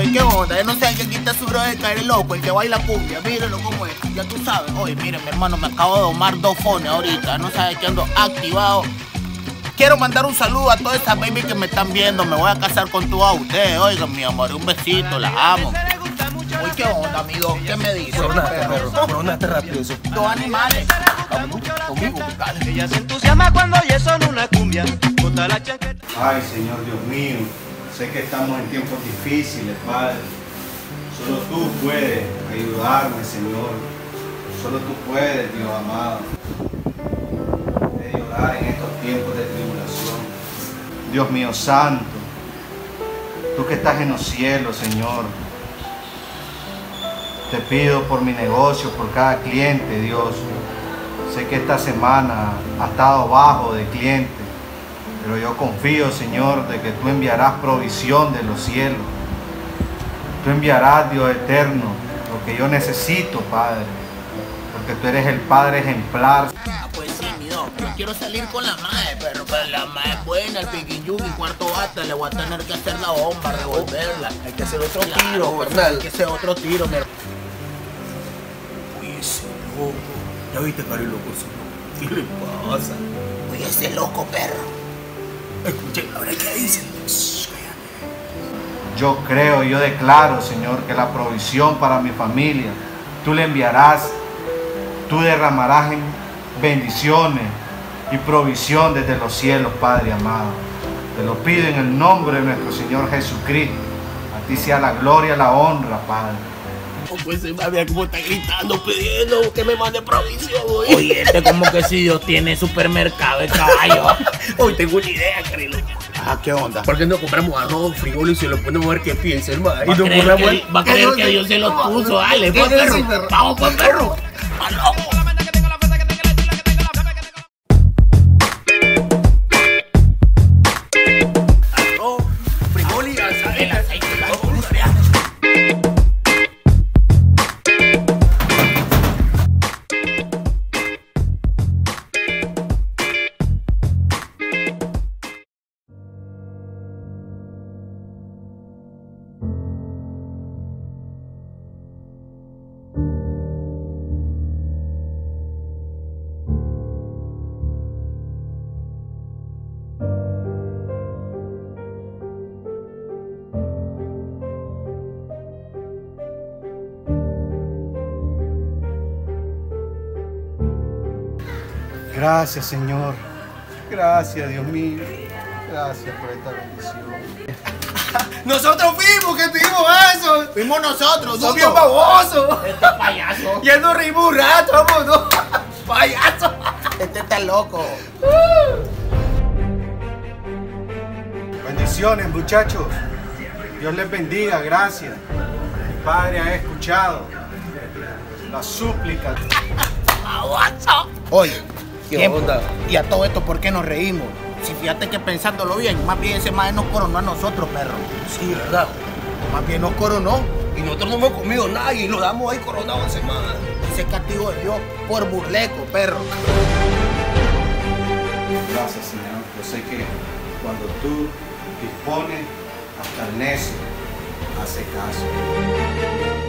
oye, qué onda, yo no sé quién quita su bro de caer loco, el que baila cumbia, mírenlo como es, ya tú sabes. Oye, miren, mi hermano, me acabo de domar dos fones ahorita, no sabes que ando activado. Quiero mandar un saludo a todas esas baby que me están viendo, me voy a casar con todas ustedes, oigan, mi amor, un besito, las amo. Oye, qué onda, amigo, ¿qué me dices? Coronaste rápido, eso. Dos animales. Conmigo, dale. Ella se entusiasma cuando oye son una cumbia, bota la chaqueta. Ay, Señor Dios mío. Sé que estamos en tiempos difíciles, Padre. Solo tú puedes ayudarme, Señor. Solo tú puedes, Dios amado. De llorar en estos tiempos de tribulación. Dios mío santo, tú que estás en los cielos, Señor. Te pido por mi negocio, por cada cliente, Dios. Sé que esta semana ha estado bajo de clientes. Pero yo confío, Señor, de que tú enviarás provisión de los cielos. Tú enviarás, Dios eterno, lo que yo necesito, Padre. Porque tú eres el Padre ejemplar. Ah, pues sí, mi Dios, yo quiero salir con la madre, pero la madre es buena, el piquiyuki, cuarto bata, le voy a tener que hacer la bomba, revolverla. Hay que hacer otro tiro, carnal. Hay que hacer otro tiro, mi hermano. Uy, ese loco. ¿Ya viste, caro loco? ¿Qué le pasa? Uy, ese loco, perro. Escuchen ahora qué dicen. Yo creo, yo declaro, Señor, que la provisión para mi familia, tú le enviarás, tú derramarás en bendiciones y provisión desde los cielos, Padre amado. Te lo pido en el nombre de nuestro Señor Jesucristo. A ti sea la gloria, la honra, Padre. Pues se me como está gritando, pidiendo que me mande provisión. Oye, este como que si Dios tiene supermercado de caballo. Hoy tengo una idea, cariño. Ah, ¿qué onda? ¿Por qué no compramos arroz, frijoles y se lo ponemos a ver qué piensa, hermano? Y no va a creer que Dios se los puso. Dale, pues perro. Vamos, pues perro. ¡Palomo! Gracias, Señor. Gracias, Dios mío. Gracias por esta bendición. Nosotros fuimos que tuvimos eso. Fuimos nosotros, dos bien babosos. Este payaso. Y él nos reímos un rato, vámonos. Payaso. Este está loco. Bendiciones, muchachos. Dios les bendiga, gracias. Mi Padre ha escuchado las súplicas. Oye. Y a todo esto, ¿por qué nos reímos? Si fíjate que pensándolo bien, más bien ese madre nos coronó a nosotros, perro. Sí, ¿verdad? Más bien nos coronó. Y nosotros no hemos comido nada y lo damos ahí coronado a ese madre. Ese castigo de Dios por burleco, perro. Gracias, Señor. Yo sé que cuando tú dispones, hasta el necio hace caso.